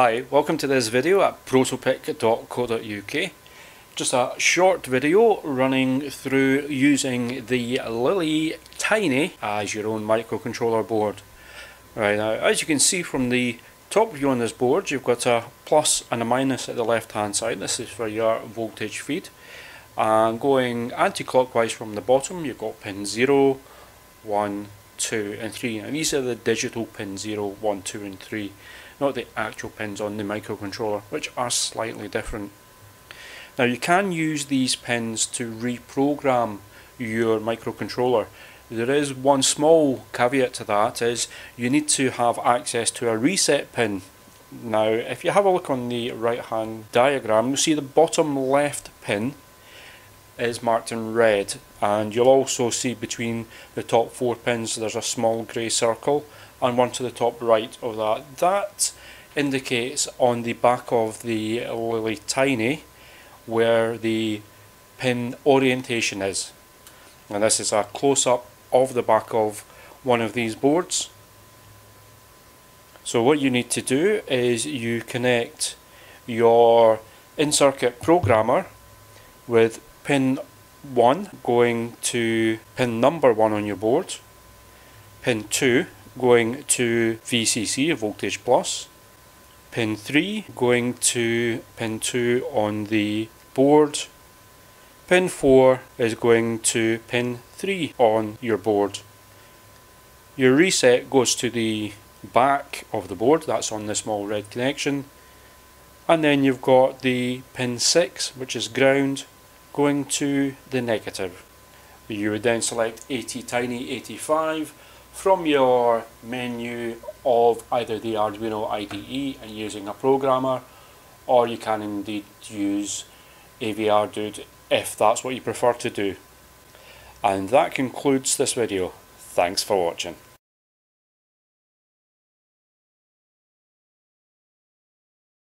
Hi, welcome to this video at protopic.co.uk. Just a short video running through using the Lily Tiny as your own microcontroller board. Right, now as you can see from the top view on this board, you've got a plus and a minus at the left hand side. This is for your voltage feed, and going anti-clockwise from the bottom you've got pin 0, 1, 2 and 3, and these are the digital pin 0, 1, 2 and 3, not the actual pins on the microcontroller, which are slightly different. Now you can use these pins to reprogram your microcontroller. There is one small caveat to that, is you need to have access to a reset pin. Now if you have a look on the right hand diagram, you'll see the bottom left pin is marked in red, and you'll also see between the top four pins there's a small grey circle and one to the top right of that. That indicates on the back of the Lily Tiny where the pin orientation is. And this is a close-up of the back of one of these boards. So what you need to do is you connect your in-circuit programmer with pin 1 going to pin number 1 on your board, pin 2 going to VCC, voltage plus, pin 3 going to pin 2 on the board, pin 4 is going to pin 3 on your board. Your reset goes to the back of the board, that's on the small red connection, and then you've got the pin 6, which is ground, going to the negative. You would then select ATtiny85 from your menu of either the Arduino IDE and using a programmer, or you can indeed use AVRDude if that's what you prefer to do. And that concludes this video. Thanks for watching.